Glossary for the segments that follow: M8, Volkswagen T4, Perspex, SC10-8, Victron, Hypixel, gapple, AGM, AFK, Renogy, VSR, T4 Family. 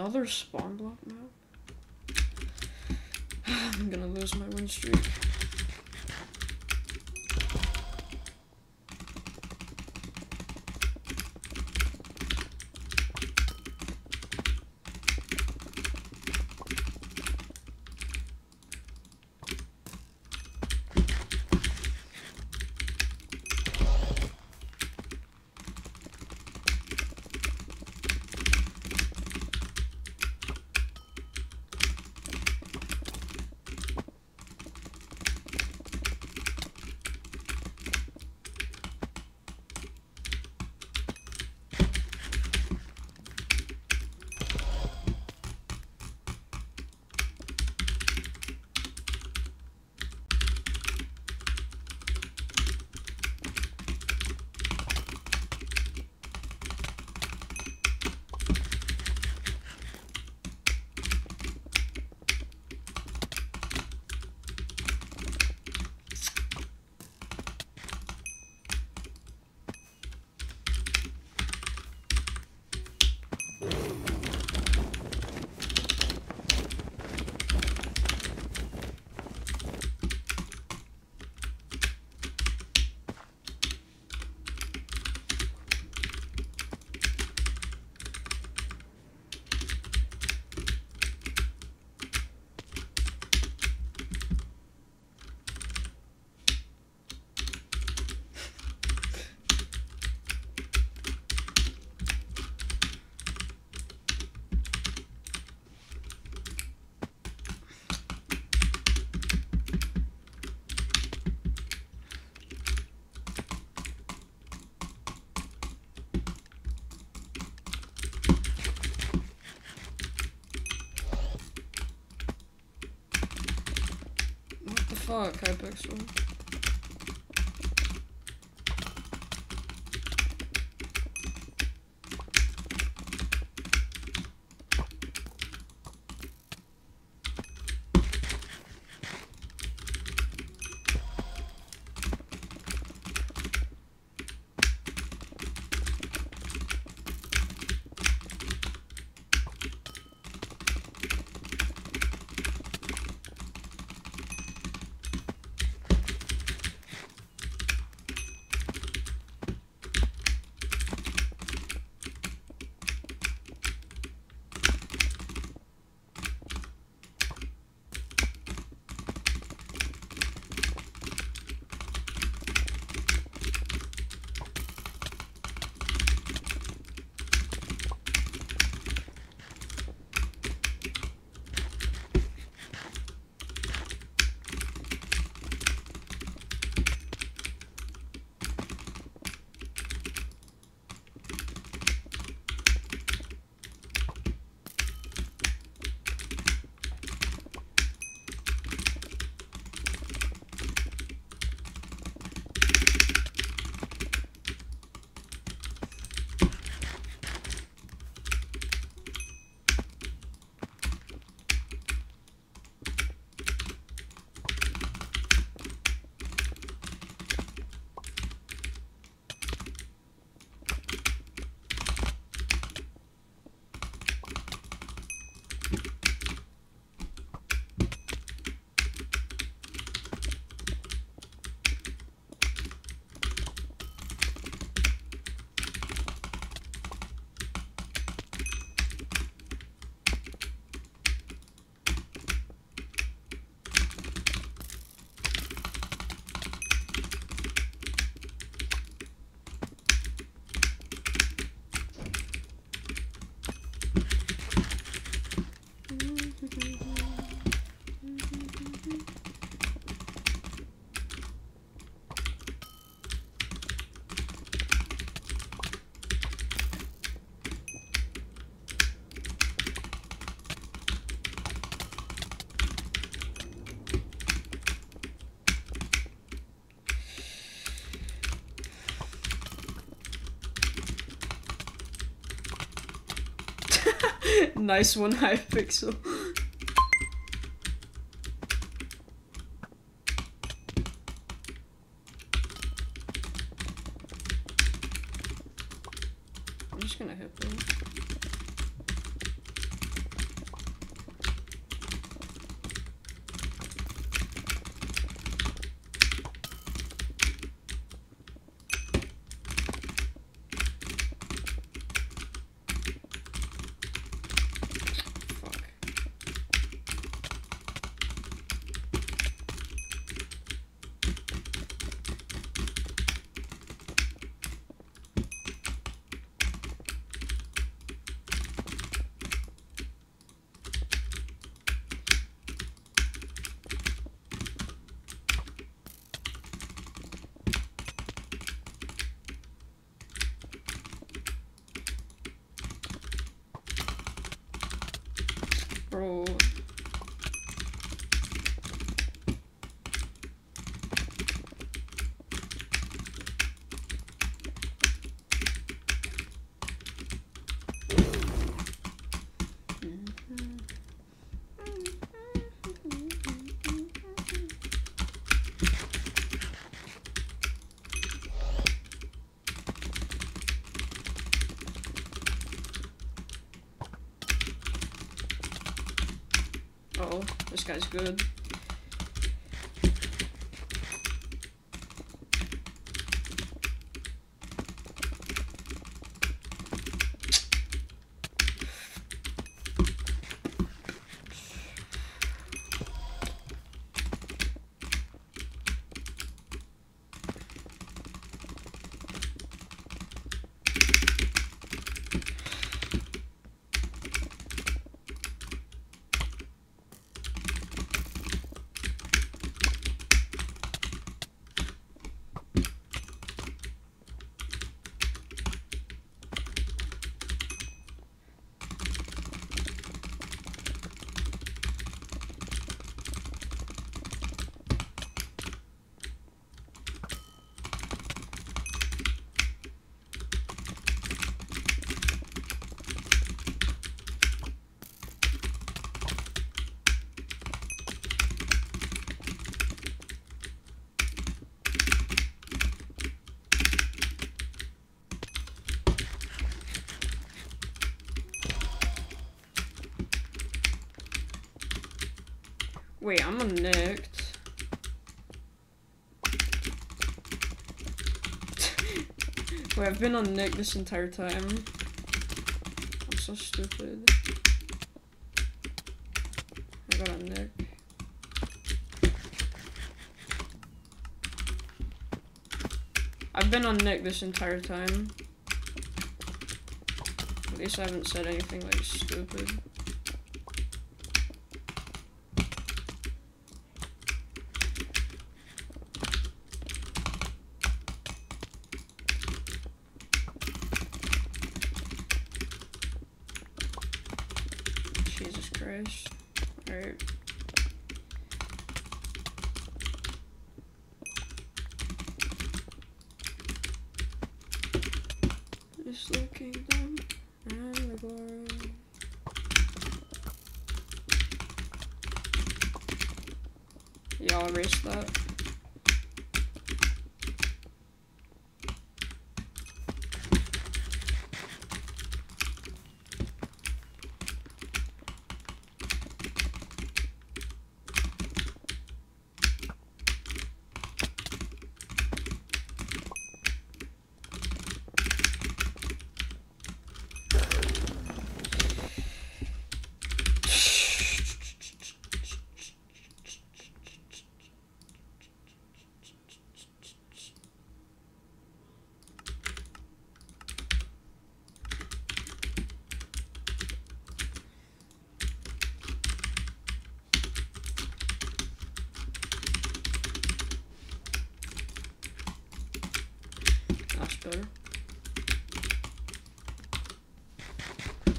another spawn block now? I'm gonna lose my win streak. Fuck, Hypixel. Nice one, Hypixel. I'm just gonna hit them. guy's good. Wait, I'm nuked. Wait, I've been unnuked this entire time. I'm so stupid. I got unnuked. I've been unnuked this entire time. At least I haven't said anything like stupid. Alright. Just looking down and the glory. Y'all erase that. Better. Oh, this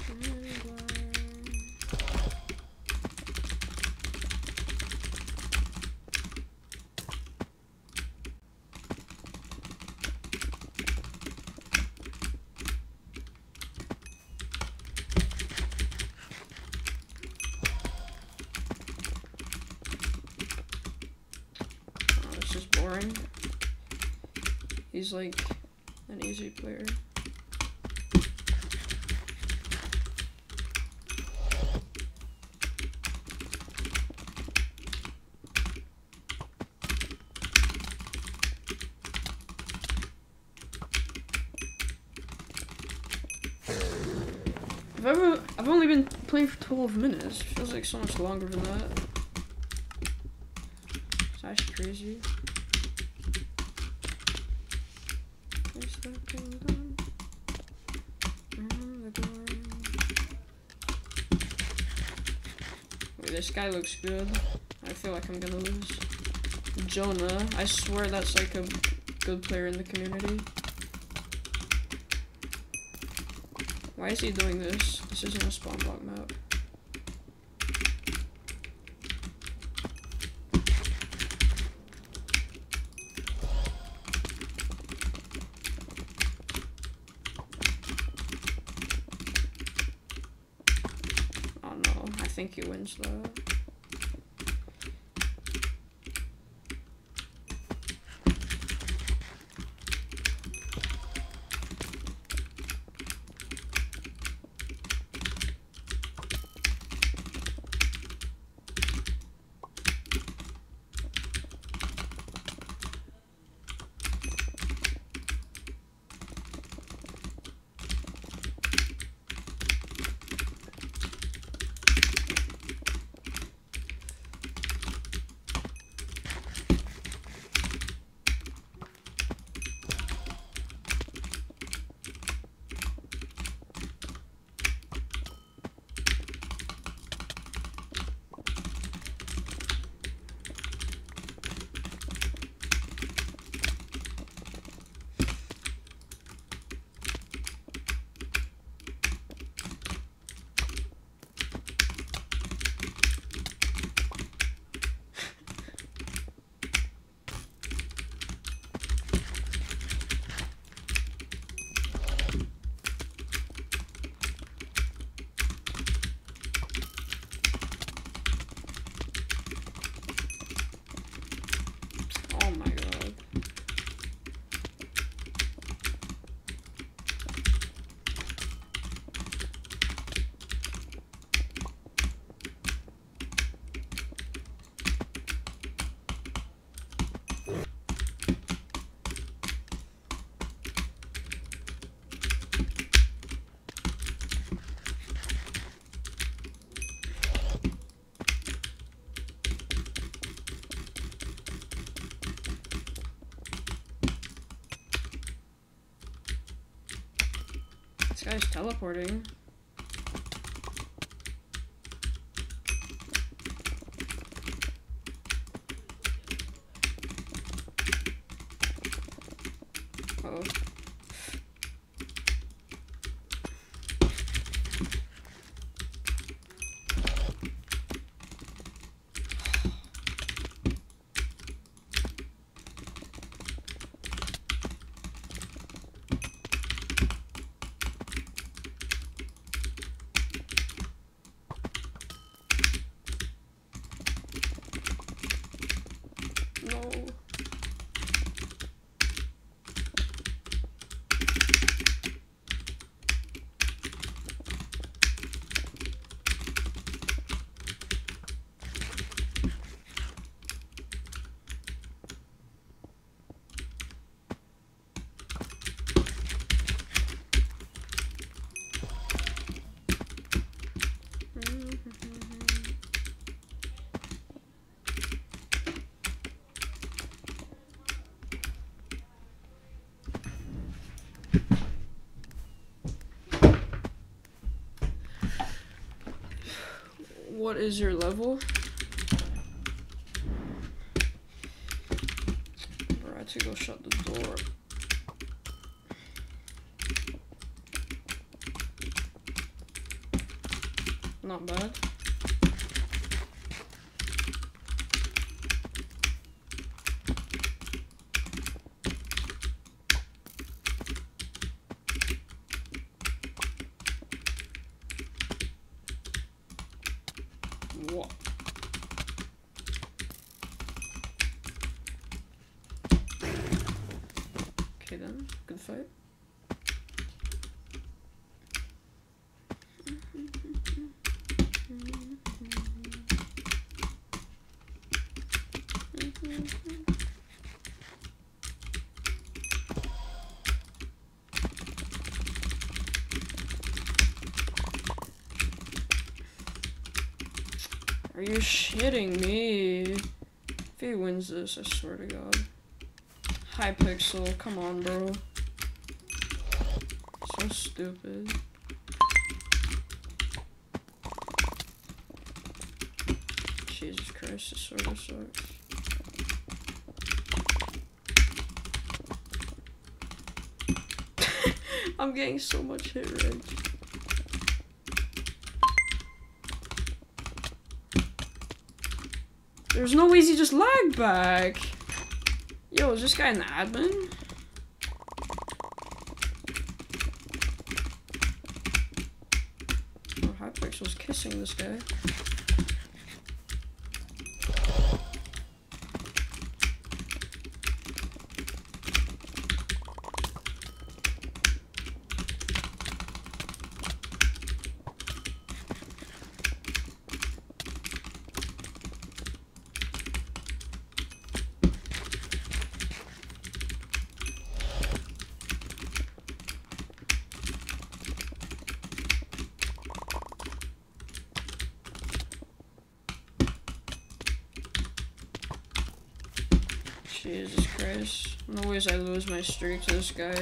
is boring. He's like an easy player. I've only been playing for 12 minutes. Feels like so much longer than that. It's actually crazy. Wait, this guy looks good. I feel like I'm gonna lose. Jonah, I swear that's like a good player in the community. Why is he doing this? This isn't a spawn block map. I think he wins though. guy's teleporting. Uh-oh. What is your level? I have to go shut the door. Not bad. Okay then, good fight. Are you shitting me? If he wins this, I swear to God. Hypixel, come on, bro. So stupid. Jesus Christ, this sort of sucks. I'm getting so much hit rage. There's no way he just lagged back. Yo, is this guy an admin? Oh, Hypixel's kissing this guy. Jesus Christ. No ways I lose my streak to this guy.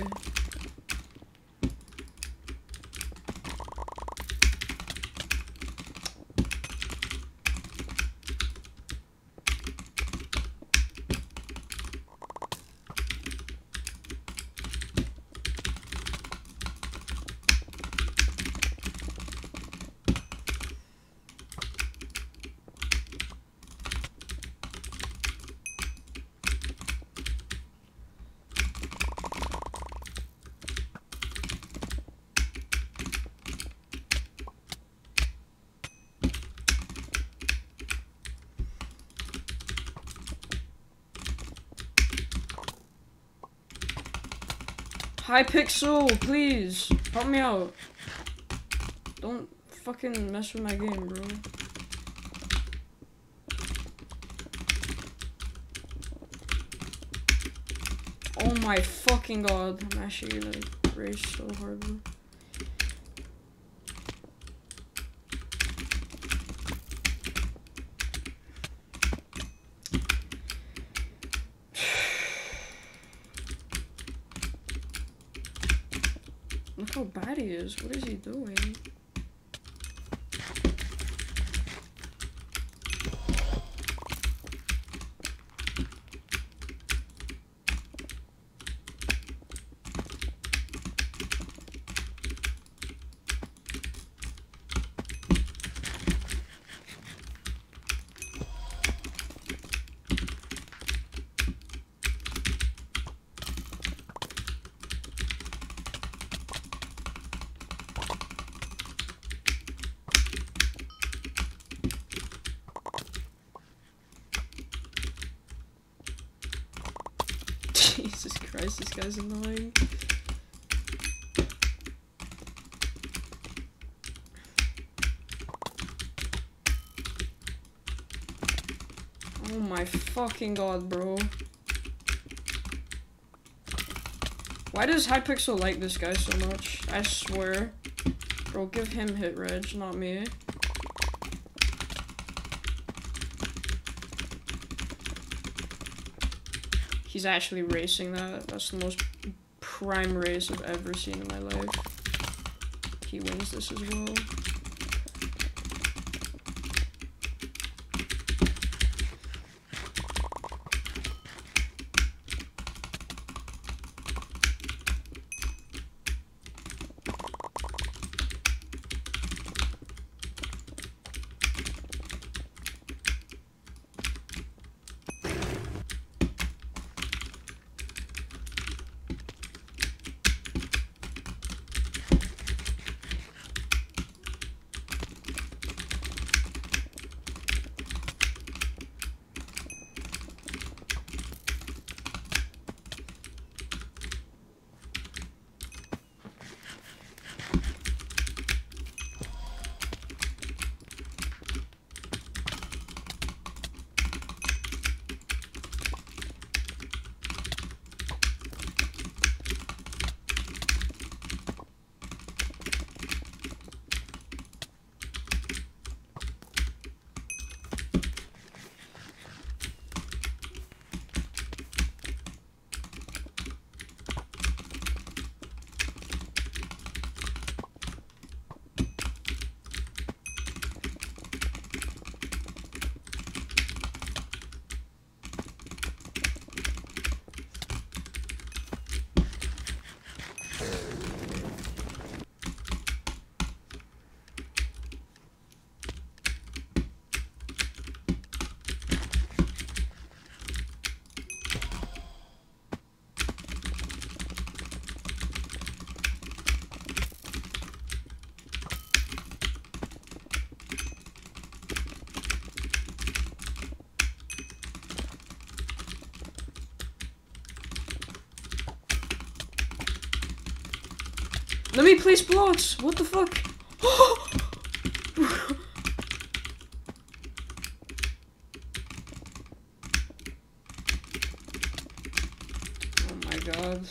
Hypixel, please, help me out. Don't fucking mess with my game, bro. Oh my fucking God, I'm actually gonna race so hard, bro. Uncle Barrios, what is he doing? Jesus Christ, this guy's annoying. Oh my fucking god, bro. Why does Hypixel like this guy so much? I swear. Bro, give him hit reg, not me. He's actually racing that. That's the most prime race I've ever seen in my life. He wins this as well. Let me place blocks! What the fuck? Oh my god.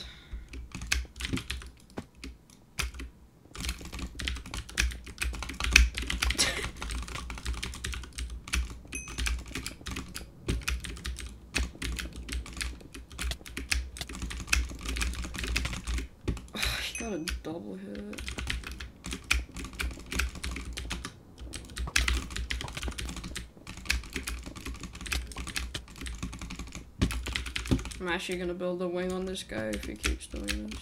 Got a double hit. I'm actually gonna build a wing on this guy if he keeps doing this.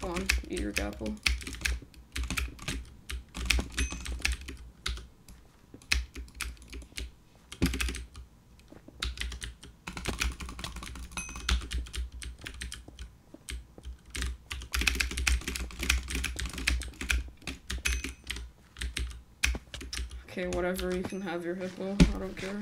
Come on, eat your gapple. Okay, whatever, you can have your hippo, I don't care.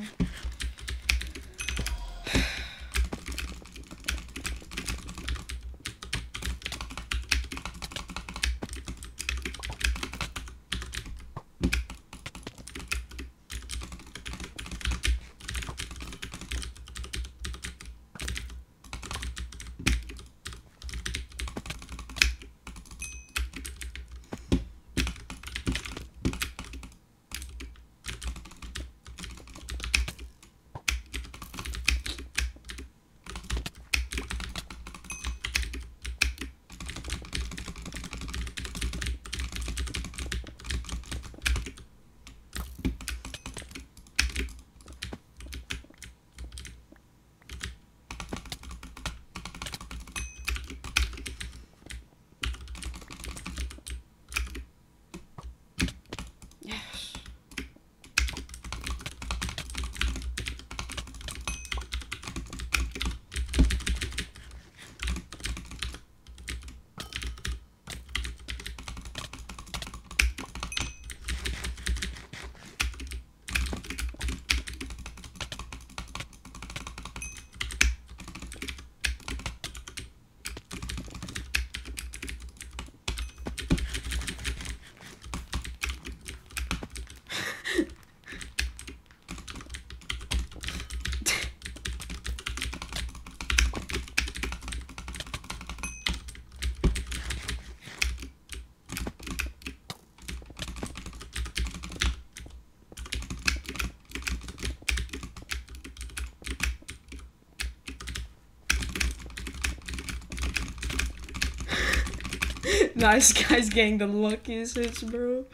Nice guys getting the luckiest hits, bro.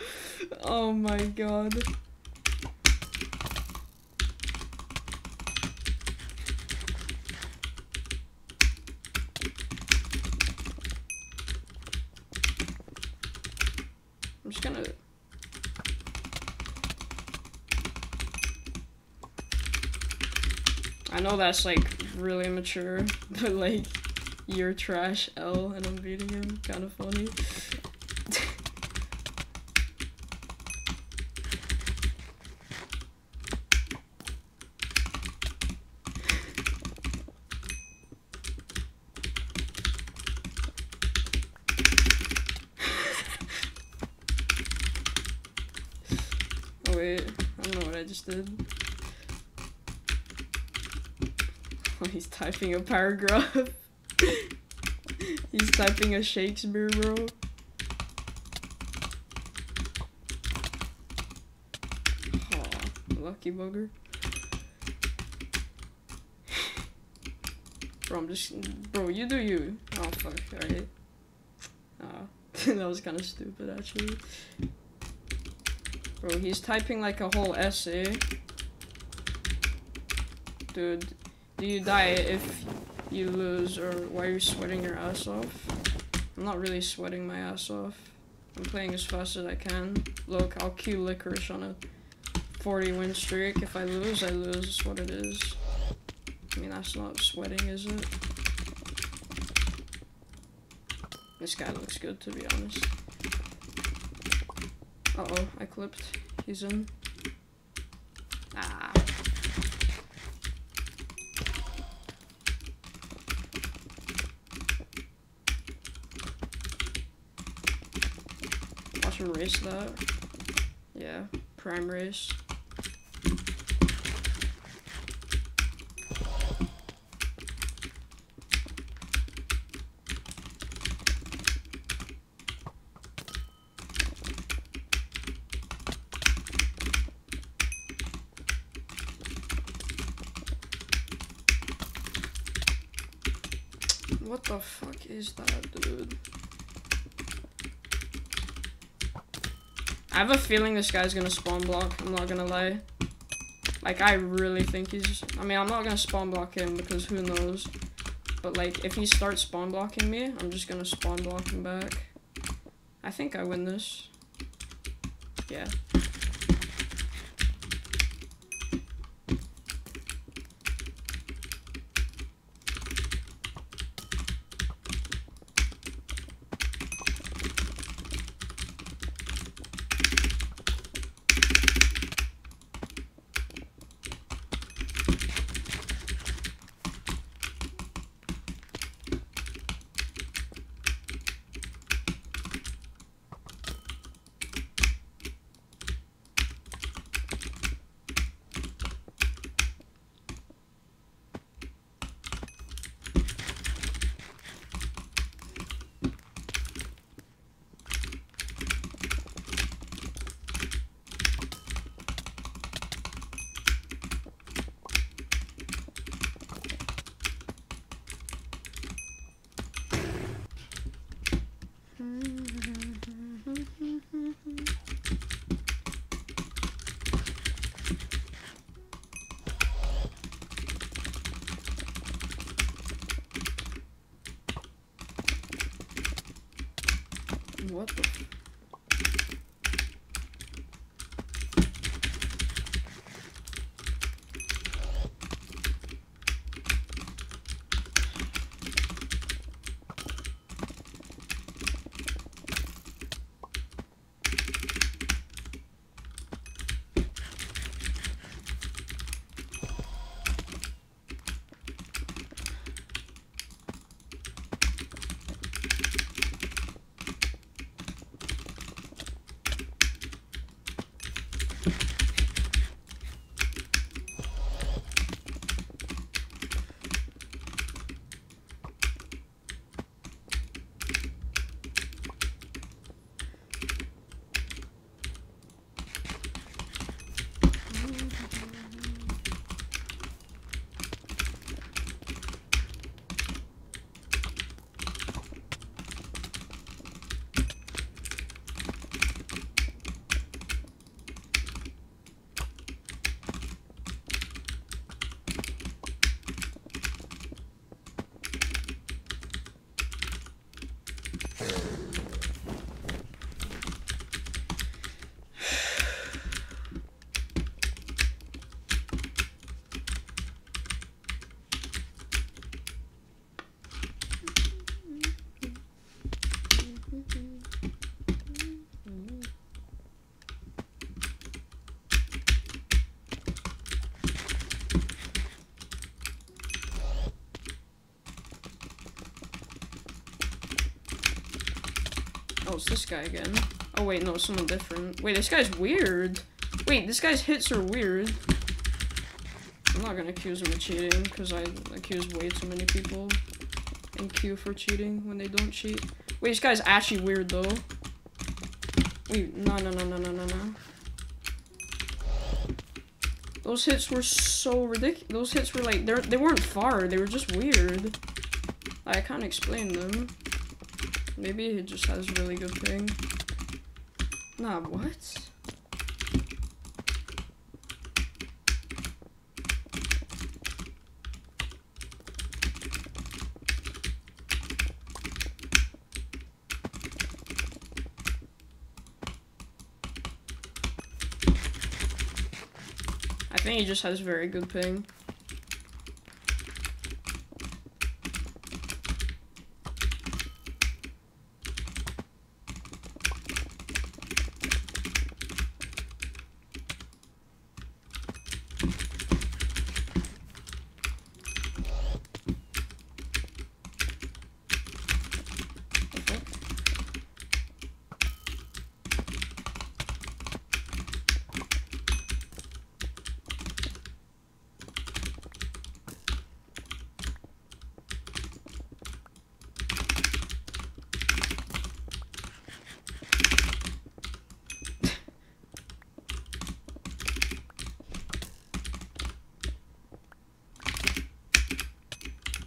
Oh my god. I'm just gonna... I know that's like really immature, but like, you're trash L and I'm beating him, kind of funny. Oh wait, I don't know what I just did. Oh, he's typing a paragraph. He's typing a Shakespeare, bro. Aw, lucky bugger. Bro, I'm just... Bro, you do you. Oh, fuck, alright. Oh, that was kind of stupid, actually. Bro, he's typing like a whole essay. Dude, do you die if... you lose, or why are you sweating your ass off? I'm not really sweating my ass off. I'm playing as fast as I can. Look, I'll queue Licorice on a 40 win streak. If I lose, I lose. That's what it is. I mean, that's not sweating, is it? This guy looks good, to be honest. Uh-oh, I clipped. He's in. Ah. Race that, yeah, prime race. What the fuck is that, dude? I have a feeling this guy's gonna spawn block, I'm not gonna lie. Like, I really think he's... I mean, I'm not gonna spawn block him, because who knows. But, like, if he starts spawn blocking me, I'm just gonna spawn block him back. I think I win this. Yeah. What the f- it's this guy again. Oh wait, no, it's someone different. Wait, this guy's weird. Wait, this guy's hits are weird. I'm not gonna accuse him of cheating, because I accuse way too many people in Q for cheating when they don't cheat. Wait, this guy's actually weird, though. Wait, no. Those hits were so ridiculous. Those hits were like, they weren't far, they were just weird. I can't explain them. Maybe it just has a really good thing. Nah, what? I think he just has very good ping.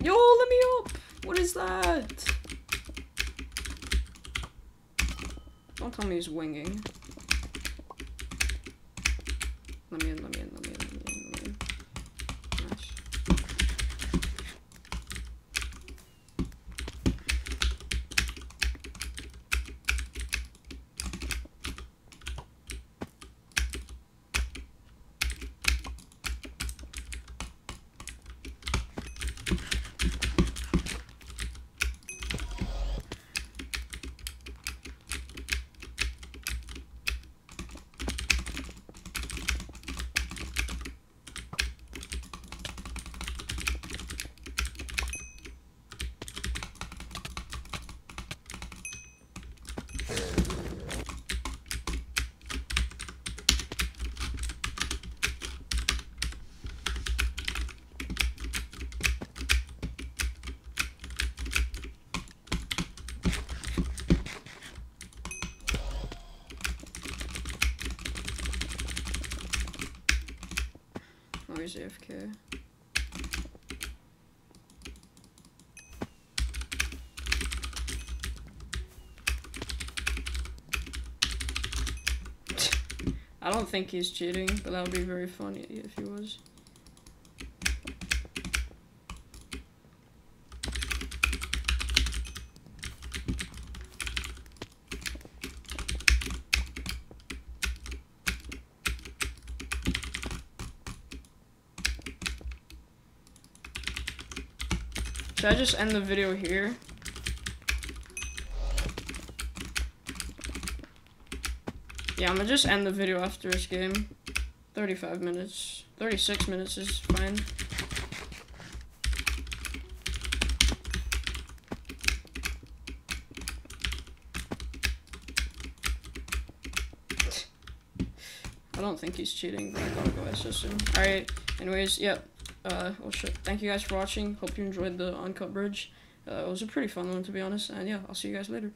Yo, let me up! What is that? Don't tell me he's winging. Let me in. Nice. Where's AFK? I don't think he's cheating, but that would be very funny if he was. Should I just end the video here? Yeah, I'm gonna just end the video after this game. 35 minutes. 36 minutes is fine. I don't think he's cheating, but I gotta go assist him. Alright, anyways, yep. Oh shit. Thank you guys for watching. Hope you enjoyed the Uncut Bridge. It was a pretty fun one, to be honest. And yeah, I'll see you guys later.